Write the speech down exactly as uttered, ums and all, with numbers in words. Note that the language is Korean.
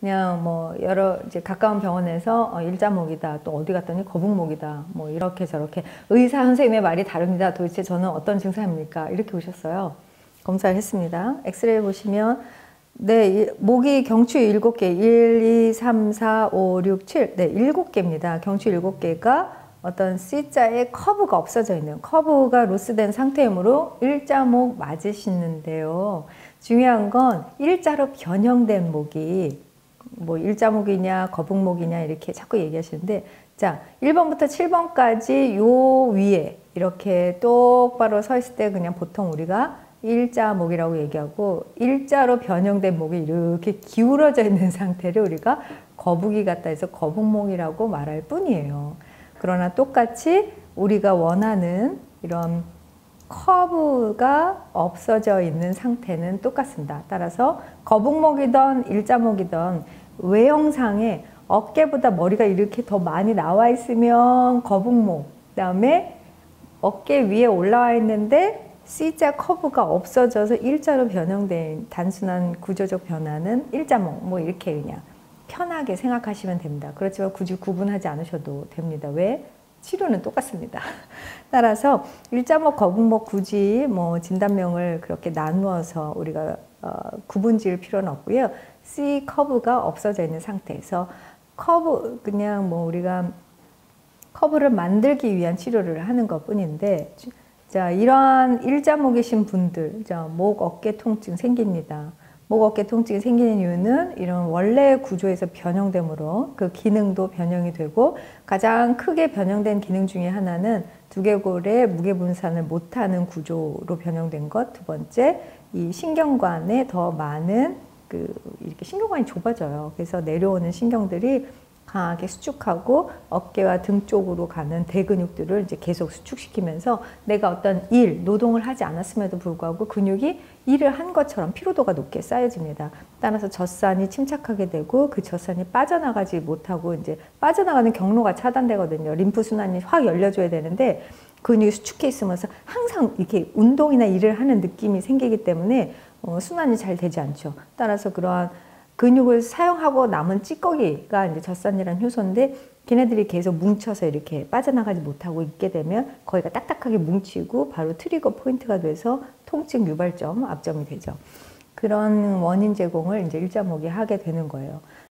그냥 뭐 여러 이제 가까운 병원에서 어, 일자목이다, 또 어디 갔더니 거북목이다, 뭐 이렇게 저렇게 의사 선생님의 말이 다릅니다. 도대체 저는 어떤 증상입니까? 이렇게 오셨어요. 검사를 했습니다. 엑스레이 보시면 네, 목이 경추 일곱 개, 일, 이, 삼, 사, 오, 육, 칠, 네, 일곱 개입니다. 경추 일곱 개가 어떤 C자의 커브가 없어져 있는, 커브가 로스된 상태이므로 일자목 맞으시는데요. 중요한 건 일자로 변형된 목이 뭐 일자목이냐 거북목이냐 이렇게 자꾸 얘기하시는데, 자 일 번부터 칠 번까지 요 위에 이렇게 똑바로 서 있을 때 그냥 보통 우리가 일자목이라고 얘기하고, 일자로 변형된 목이 이렇게 기울어져 있는 상태를 우리가 거북이 같다 해서 거북목이라고 말할 뿐이에요. 그러나 똑같이 우리가 원하는 이런 커브가 없어져 있는 상태는 똑같습니다. 따라서 거북목이든 일자목이든 외형상에 어깨보다 머리가 이렇게 더 많이 나와 있으면 거북목, 그 다음에 어깨 위에 올라와 있는데 C자 커브가 없어져서 일자로 변형된 단순한 구조적 변화는 일자목, 뭐 이렇게 그냥 편하게 생각하시면 됩니다. 그렇지만 굳이 구분하지 않으셔도 됩니다. 왜? 치료는 똑같습니다. 따라서 일자목, 거북목 굳이 뭐 진단명을 그렇게 나누어서 우리가 어, 구분 지을 필요는 없고요. C 커브가 없어져 있는 상태에서 커브, 그냥 뭐 우리가 커브를 만들기 위한 치료를 하는 것 뿐인데, 자, 이러한 일자목이신 분들, 자, 목 어깨 통증 생깁니다. 목 어깨 통증이 생기는 이유는 이런 원래 구조에서 변형되므로 그 기능도 변형이 되고, 가장 크게 변형된 기능 중에 하나는 두개골의 무게분산을 못하는 구조로 변형된 것, 두 번째 이 신경관에 더 많은 그 이렇게 신경관이 좁아져요. 그래서 내려오는 신경들이 강하게 수축하고 어깨와 등 쪽으로 가는 대근육들을 이제 계속 수축시키면서 내가 어떤 일, 노동을 하지 않았음에도 불구하고 근육이 일을 한 것처럼 피로도가 높게 쌓여집니다. 따라서 젖산이 침착하게 되고 그 젖산이 빠져나가지 못하고 이제 빠져나가는 경로가 차단되거든요. 림프순환이 확 열려줘야 되는데 근육이 수축해 있으면서 항상 이렇게 운동이나 일을 하는 느낌이 생기기 때문에 어, 순환이 잘 되지 않죠. 따라서 그러한 근육을 사용하고 남은 찌꺼기가 이제 젖산이란 효소인데, 걔네들이 계속 뭉쳐서 이렇게 빠져나가지 못하고 있게 되면 거기가 딱딱하게 뭉치고 바로 트리거 포인트가 돼서 통증 유발점, 압점이 되죠. 그런 원인 제공을 이제 일자목이 하게 되는 거예요.